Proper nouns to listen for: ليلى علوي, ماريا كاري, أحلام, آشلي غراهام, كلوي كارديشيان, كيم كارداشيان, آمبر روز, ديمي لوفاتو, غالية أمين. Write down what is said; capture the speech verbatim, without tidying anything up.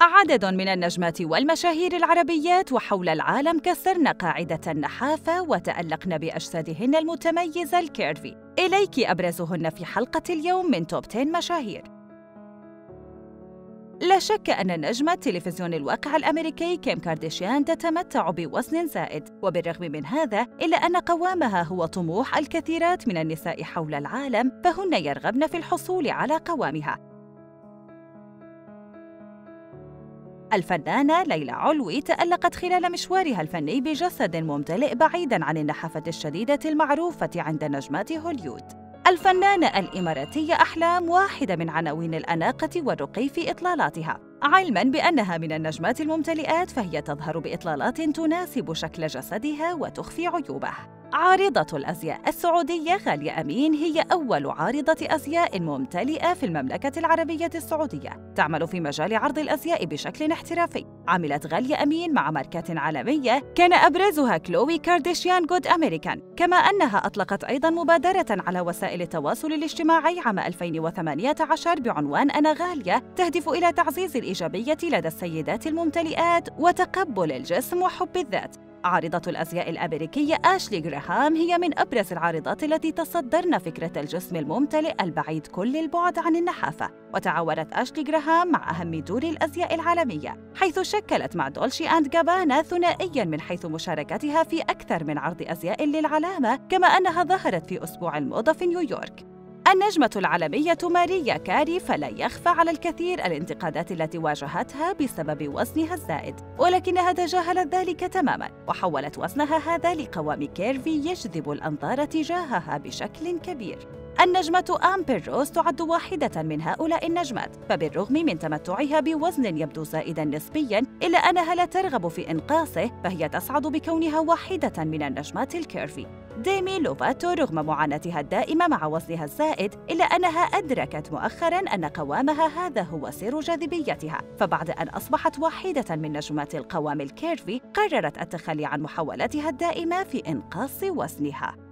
عدد من النجمات والمشاهير العربيات وحول العالم كسرن قاعدة النحافة وتألقن بأجسادهن المتميزة الكيرفي. إليك أبرزهن في حلقة اليوم من توب عشرة مشاهير. لا شك أن نجمة تلفزيون الواقع الأمريكي كيم كارداشيان تتمتع بوزن زائد، وبالرغم من هذا إلا أن قوامها هو طموح الكثيرات من النساء حول العالم، فهن يرغبن في الحصول على قوامها. الفنانة ليلى علوي تألقت خلال مشوارها الفني بجسد ممتلئ بعيداً عن النحافة الشديدة المعروفة عند نجمات هوليوود. الفنانة الإماراتية أحلام واحدة من عناوين الأناقة والرقي في إطلالاتها، علماً بأنها من النجمات الممتلئات، فهي تظهر بإطلالات تناسب شكل جسدها وتخفي عيوبه. عارضة الأزياء السعودية غالية أمين هي أول عارضة أزياء ممتلئة في المملكة العربية السعودية، تعمل في مجال عرض الأزياء بشكل احترافي. عملت غالية أمين مع ماركات عالمية كان أبرزها كلوي كارديشيان جود أمريكان، كما أنها أطلقت أيضاً مبادرة على وسائل التواصل الاجتماعي عام ألفين وثمانية عشر بعنوان أنا غالية، تهدف إلى تعزيز الإيجابية لدى السيدات الممتلئات وتقبل الجسم وحب الذات. عارضة الأزياء الأمريكية آشلي غراهام هي من أبرز العارضات التي تصدرن فكرة الجسم الممتلئ البعيد كل البعد عن النحافة، وتعاورت آشلي غراهام مع أهم دور الأزياء العالمية، حيث شكلت مع دولشي أند غابانا ثنائياً من حيث مشاركتها في أكثر من عرض أزياء للعلامة، كما أنها ظهرت في أسبوع الموضة في نيويورك. النجمة العالمية ماريا كاري فلا يخفى على الكثير الانتقادات التي واجهتها بسبب وزنها الزائد، ولكنها تجاهلت ذلك تماماً وحولت وزنها هذا لقوام كيرفي يجذب الأنظار تجاهها بشكل كبير. النجمة آمبر روز تعد واحدة من هؤلاء النجمات، فبالرغم من تمتعها بوزن يبدو زائداً نسبياً إلا أنها لا ترغب في إنقاصه، فهي تسعد بكونها واحدة من النجمات الكيرفي. ديمي لوفاتو رغم معاناتها الدائمة مع وزنها الزائد إلا أنها أدركت مؤخراً أن قوامها هذا هو سر جاذبيتها، فبعد أن أصبحت واحدة من نجمات القوام الكيرفي قررت التخلي عن محاولاتها الدائمة في إنقاص وزنها.